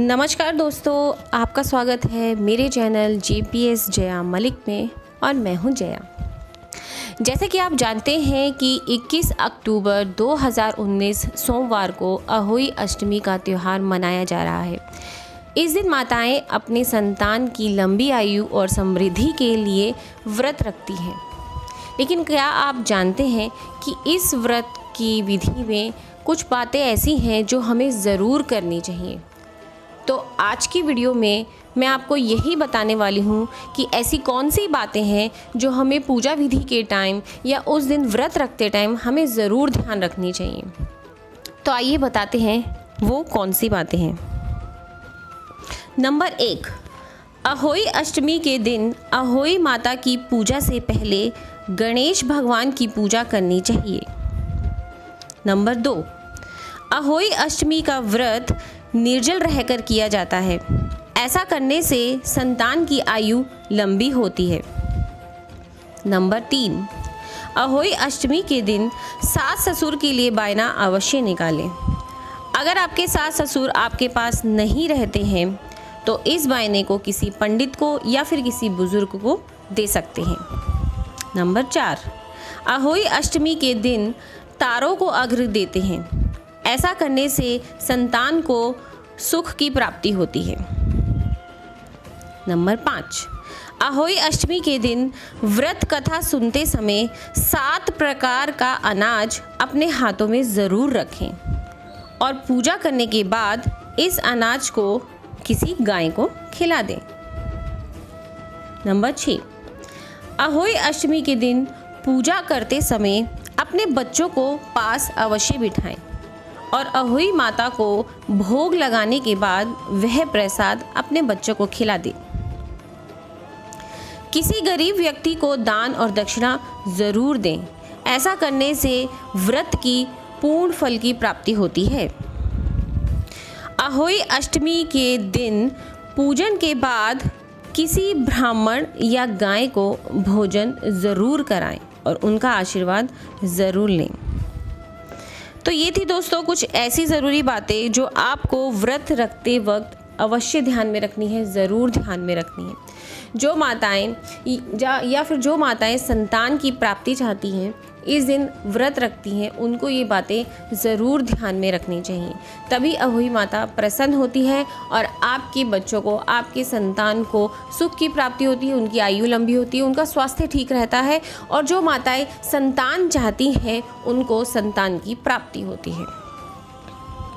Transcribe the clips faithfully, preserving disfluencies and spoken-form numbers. नमस्कार दोस्तों, आपका स्वागत है मेरे चैनल जीपीएस जया मलिक में और मैं हूं जया। जैसे कि आप जानते हैं कि इक्कीस अक्टूबर दो हज़ार उन्नीस सोमवार को अहोई अष्टमी का त्यौहार मनाया जा रहा है। इस दिन माताएं अपने संतान की लंबी आयु और समृद्धि के लिए व्रत रखती हैं, लेकिन क्या आप जानते हैं कि इस व्रत की विधि में कुछ बातें ऐसी हैं जो हमें ज़रूर करनी चाहिए। तो आज की वीडियो में मैं आपको यही बताने वाली हूँ कि ऐसी कौन सी बातें हैं जो हमें पूजा विधि के टाइम या उस दिन व्रत रखते टाइम हमें ज़रूर ध्यान रखनी चाहिए। तो आइए बताते हैं वो कौन सी बातें हैं। नंबर एक, अहोई अष्टमी के दिन अहोई माता की पूजा से पहले गणेश भगवान की पूजा करनी चाहिए। नंबर दो, अहोई अष्टमी का व्रत निर्जल रहकर किया जाता है। ऐसा करने से संतान की आयु लंबी होती है। नंबर तीन, अहोई अष्टमी के दिन सास ससुर के लिए बायना अवश्य निकालें। अगर आपके सास ससुर आपके पास नहीं रहते हैं तो इस बायने को किसी पंडित को या फिर किसी बुजुर्ग को दे सकते हैं। नंबर चार, अहोई अष्टमी के दिन तारों को अर्घ्य देते हैं। ऐसा करने से संतान को सुख की प्राप्ति होती है। नंबर पाँच, अहोई अष्टमी के दिन व्रत कथा सुनते समय सात प्रकार का अनाज अपने हाथों में ज़रूर रखें और पूजा करने के बाद इस अनाज को किसी गाय को खिला दें। नंबर छः, अहोई अष्टमी के दिन पूजा करते समय अपने बच्चों को पास अवश्य बिठाएं और अहोई माता को भोग लगाने के बाद वह प्रसाद अपने बच्चों को खिला दें। किसी गरीब व्यक्ति को दान और दक्षिणा ज़रूर दें। ऐसा करने से व्रत की पूर्ण फल की प्राप्ति होती है। अहोई अष्टमी के दिन पूजन के बाद किसी ब्राह्मण या गाय को भोजन ज़रूर कराएं और उनका आशीर्वाद ज़रूर लें। तो ये थी दोस्तों कुछ ऐसी ज़रूरी बातें जो आपको व्रत रखते वक्त अवश्य ध्यान में रखनी है, ज़रूर ध्यान में रखनी है। जो माताएं या फिर जो माताएं संतान की प्राप्ति चाहती हैं, इस दिन व्रत रखती हैं, उनको ये बातें ज़रूर ध्यान में रखनी चाहिए। तभी अहोई माता प्रसन्न होती है और आपके बच्चों को, आपके संतान को सुख की प्राप्ति होती है, उनकी आयु लंबी होती है, उनका स्वास्थ्य ठीक रहता है और जो माताएं संतान चाहती हैं उनको संतान की प्राप्ति होती है।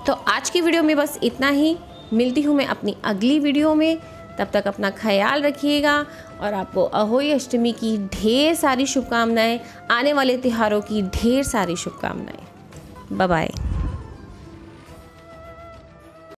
तो आज की वीडियो में बस इतना ही। मिलती हूँ मैं अपनी अगली वीडियो में। तब तक अपना ख्याल रखिएगा और आपको अहोई अष्टमी की ढेर सारी शुभकामनाएं, आने वाले त्योहारों की ढेर सारी शुभकामनाएं। Bye bye.